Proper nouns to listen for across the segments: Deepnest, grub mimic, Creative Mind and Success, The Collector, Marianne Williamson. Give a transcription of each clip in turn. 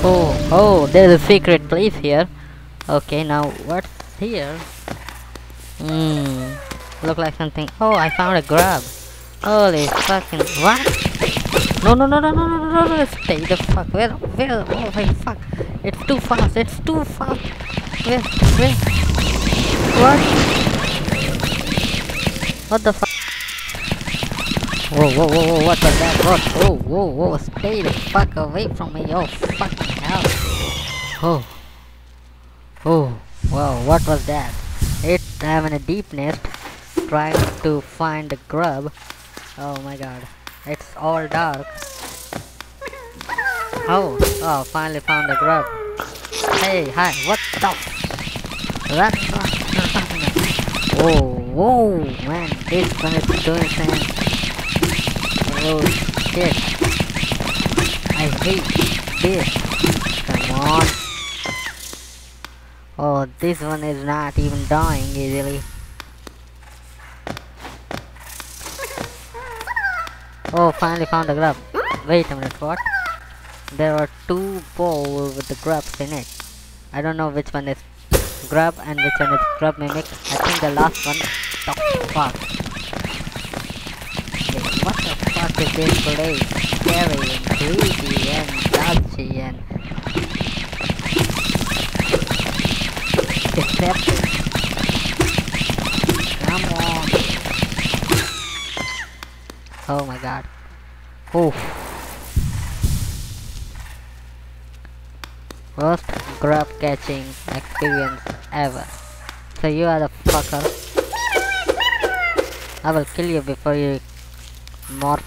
Oh, there's a secret place here. Okay, now what's here? Look like something. Oh, I found a grub. Holy fucking what? No, stay the fuck. Where? Oh my fuck! It's too fast. Where? What? What the fuck? Whoa! What was that? Whoa! Stay the fuck away from me! Oh fucking hell! Oh! Wow! What was that? It's I'm in a deep nest, trying to find the grub. Oh my god! It's all dark. Oh! Finally found the grub. Hey! Hi! What the? That's not. Whoa! Man! This one is doing things. Oh shit! I hate this. Come on! Oh, this one is not even dying easily. Oh, finally found the grub. Wait a minute, what? There are two bowls with the grubs in it. I don't know which one is grub and which one is grub mimic. I think the last one. Fuck. What the fuck is this place? Scary and creepy and dodgy and deceptive. Come on. Oh my god. Oof. Worst grub catching experience ever. So you are the fucker. I will kill you before you morph.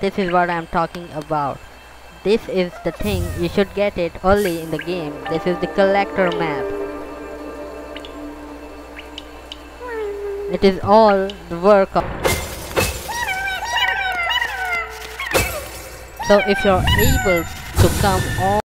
This is what I'm talking about. This is the thing, you should get it only in the game. This is the collector map. It is all the work of... So if you're able to come all